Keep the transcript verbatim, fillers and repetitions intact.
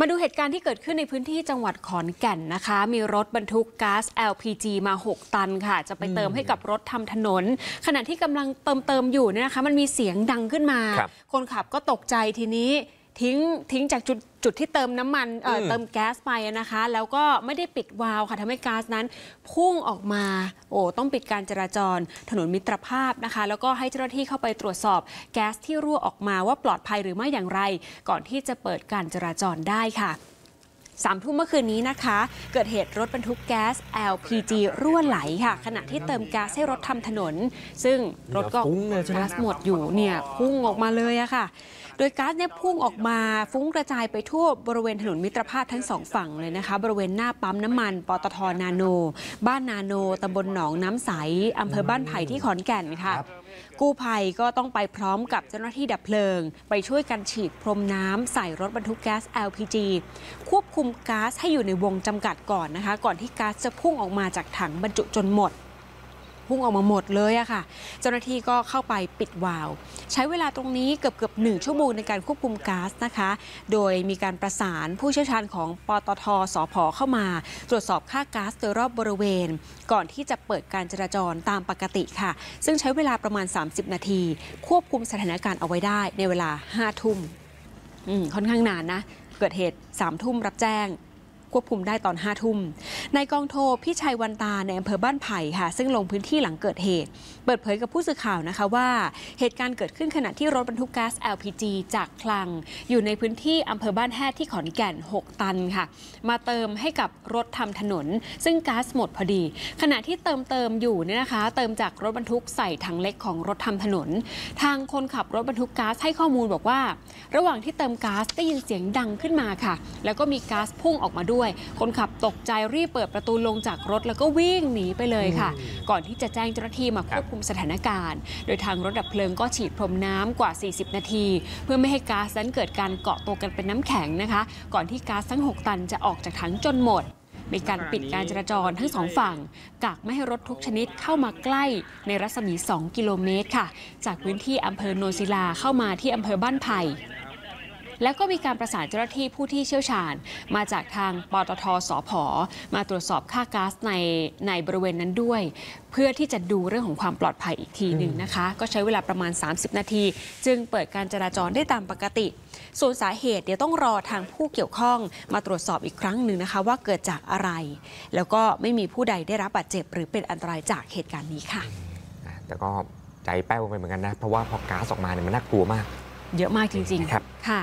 มาดูเหตุการณ์ที่เกิดขึ้นในพื้นที่จังหวัดขอนแก่นนะคะมีรถบรรทุกก๊าซ แอล พี จี มาหกตันค่ะจะไปเติมให้กับรถทำถนนขณะที่กำลังเติมเติมอยู่เนี่ยนะคะมันมีเสียงดังขึ้นมาคนขับก็ตกใจทีนี้ทิ้งทิ้งจากจุดจุดที่เติมน้ำมัน เอ่อ เติมแก๊สไปนะคะแล้วก็ไม่ได้ปิดวาล์วค่ะทำให้ก๊าซนั้นพุ่งออกมาโอ้ต้องปิดการจราจรถนนมิตรภาพนะคะแล้วก็ให้เจ้าหน้าที่เข้าไปตรวจสอบแก๊สที่รั่วออกมาว่าปลอดภัยหรือไม่อย่างไรก่อนที่จะเปิดการจราจรได้ค่ะสามทุ่มเมื่อคืนนี้นะคะเกิดเหตุรถบรรทุกแก๊ส แอล พี จี รั่วไหลค่ะขณะที่เติมแก๊สให้รถทำถนนซึ่งรถก็ก๊าซหมดอยู่เนี่ยพุ่งออกมาเลยอะค่ะโดยก๊าซเนี่ยพุ่งออกมาฟุ้งกระจายไปทั่วบริเวณถนนมิตรภาพทั้งสองฝั่งเลยนะคะบริเวณหน้าปั๊มน้ำมันปตท.นาโนบ้านนาโนตำบลหนองน้ำใสอำเภอบ้านไผ่ที่ขอนแก่นค่ะกู้ภัยก็ต้องไปพร้อมกับเจ้าหน้าที่ดับเพลิงไปช่วยกันฉีดพรมน้ำใส่รถบรรทุกแก๊ส แอล พี จี ควบคุมก๊าซให้อยู่ในวงจำกัดก่อนนะคะก่อนที่ก๊าซจะพุ่งออกมาจากถังบรรจุจนหมดพุ่งออกมาหมดเลยอะค่ะเจ้าหน้าที่ก็เข้าไปปิดวาล์วใช้เวลาตรงนี้เกือบเกือบหนึ่งชั่วโมงในการควบคุมก๊าซนะคะโดยมีการประสานผู้เชี่ยวชาญของปตท.สผ.เข้ามาตรวจสอบค่าก๊าซโดยรอบบริเวณก่อนที่จะเปิดการจราจรตามปกติค่ะซึ่งใช้เวลาประมาณสามสิบนาทีควบคุมสถานการณ์เอาไว้ได้ในเวลาห้าทุ่มค่อนข้างนานนะเกิดเหตุสามทุ่มรับแจ้งควบคุมได้ตอนห้าทุ่มนายกองโทพี่ชัยวันตาในอำเภอบ้านไผ่ค่ะซึ่งลงพื้นที่หลังเกิดเหตุเปิดเผยกับผู้สื่อข่าวนะคะว่าเหตุการณ์เกิดขึ้นขณะที่รถบรรทุกก๊าซ แอล พี จี จากคลังอยู่ในพื้นที่อำเภอบ้านแฮดที่ขอนแก่นหกตันค่ะมาเติมให้กับรถทำถนนซึ่งก๊าซหมดพอดีขณะที่เติมเติมอยู่เนี่ยนะคะเติมจากรถบรรทุกใส่ถังเล็กของรถทำถนนทางคนขับรถบรรทุกก๊าซให้ข้อมูลบอกว่าระหว่างที่เติมก๊าซได้ยินเสียงดังขึ้นมาค่ะแล้วก็มีก๊าซพุ่งออกมาด้วยคนขับตกใจรีบเปิดประตูลงจากรถแล้วก็วิ่งหนีไปเลยค่ะก่อนที่จะแจ้งเจ้าหน้าที่มาควบคุมสถานการณ์โดยทางรถดับเพลิงก็ฉีดพรมน้ำกว่าสี่สิบนาทีเพื่อไม่ให้ก๊าซนั้นเกิดการเกาะตัวกันเป็นน้ำแข็งนะคะก่อนที่ก๊าซทั้งหกตันจะออกจากถังจนหมดมีการปิดการจราจรทั้งสองฝั่งกักไม่ให้รถทุกชนิดเข้ามาใกล้ในรัศมีสองกิโลเมตรค่ะจากพื้นที่อำเภอโนนศิลาเข้ามาที่อำเภอบ้านไผ่แล้วก็มีการประสานเจ้าหน้าที่ผู้ที่เชี่ยวชาญมาจากทางปตท.สผ.มาตรวจสอบค่าก๊าซในในบริเวณนั้นด้วยเพื่อที่จะดูเรื่องของความปลอดภัยอีกทีหนึ่งนะคะก็ใช้เวลาประมาณสามสิบนาทีจึงเปิดการจราจรได้ตามปกติส่วนสาเหตุเดี๋ยวต้องรอทางผู้เกี่ยวข้องมาตรวจสอบอีกครั้งหนึ่งนะคะว่าเกิดจากอะไรแล้วก็ไม่มีผู้ใดได้รับบาดเจ็บหรือเป็นอันตรายจากเหตุการณ์นี้ค่ะแต่ก็ใจแป้วไปเหมือนกันนะเพราะว่าพอก๊าซออกมาเนี่ยมันน่ากลัวมากเยอะมากจริงๆครับค่ะ